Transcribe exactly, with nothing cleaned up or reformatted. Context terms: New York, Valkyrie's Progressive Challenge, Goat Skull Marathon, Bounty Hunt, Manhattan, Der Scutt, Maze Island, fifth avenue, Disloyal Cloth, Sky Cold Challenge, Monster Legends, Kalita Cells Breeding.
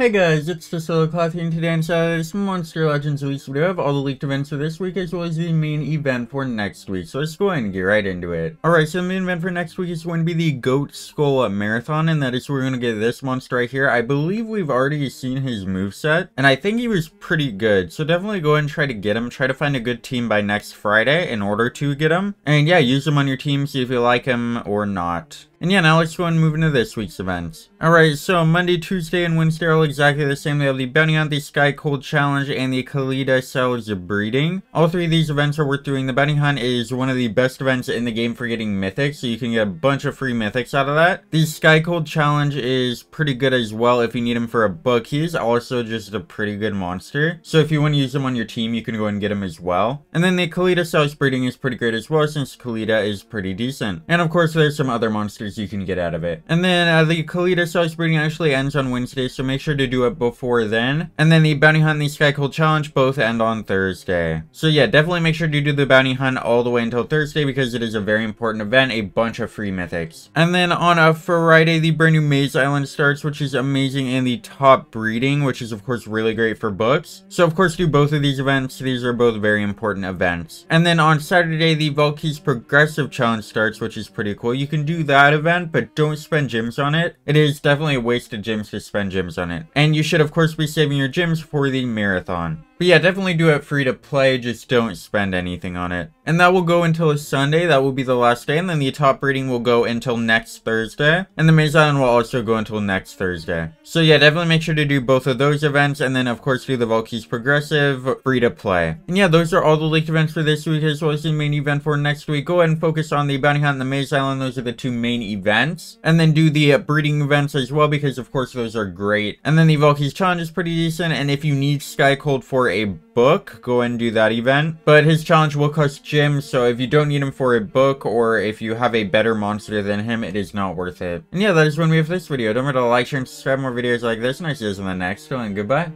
Hey guys, it's Disloyal Cloth here, and today on Saturday's Monster Legends release video, I have all the leaked events for this week as well as the main event for next week, so let's go ahead and get right into it. Alright, so the main event for next week is going to be the Goat Skull Marathon, and that is where we're going to get this monster right here. I believe we've already seen his moveset, and I think he was pretty good, so definitely go ahead and try to get him. Try to find a good team by next Friday in order to get him, and yeah, use him on your team, see if you like him or not. And yeah, now let's go and move into this week's events. Alright, so Monday, Tuesday, and Wednesday are all exactly the same. They have the Bounty Hunt, the Sky Cold Challenge, and the Kalita Cells Breeding. All three of these events are worth doing. The Bounty Hunt is one of the best events in the game for getting mythics, so you can get a bunch of free mythics out of that. The Sky Cold Challenge is pretty good as well if you need him for a book. He is also just a pretty good monster, so if you want to use him on your team, you can go and get him as well. And then the Kalita Cells Breeding is pretty great as well, since Kalita is pretty decent. And of course, there's some other monsters you can get out of it. And then uh, the Kalita Cells Breeding actually ends on Wednesday, so make sure to do it before then. And then the Bounty Hunt and the Sky Cold Challenge both end on Thursday. So yeah, definitely make sure to do the Bounty Hunt all the way until Thursday because it is a very important event, a bunch of free mythics. And then on a Friday, the brand new Maze Island starts, which is amazing, and the top breeding, which is of course really great for books. So of course do both of these events. These are both very important events. And then on Saturday, the Valkyrie's Progressive Challenge starts, which is pretty cool. You can do that event, but don't spend gems on it. It is definitely a waste of gems to spend gems on it. And you should of course be saving your gems for the marathon. But yeah, definitely do it free to play, just don't spend anything on it. And that will go until Sunday, that will be the last day, and then the top rating will go until next Thursday. And the Maze Island will also go until next Thursday. So yeah, definitely make sure to do both of those events, and then of course do the Valkyrie's Progressive, free to play. And yeah, those are all the leaked events for this week, as well as the main event for next week. Go ahead and focus on the Bounty Hunt and the Maze Island, those are the two main events. And then do the uh, breeding events as well, because of course those are great. And then the Valkyrie's Challenge is pretty decent, and if you need Sky Cold for a book, go and do that event, but his challenge will cost gems, so if you don't need him for a book or if you have a better monster than him, it is not worth it. And yeah, that is when we have this video. Don't forget to like, share, and subscribe for more videos like this, and I see you guys in the next one. Goodbye.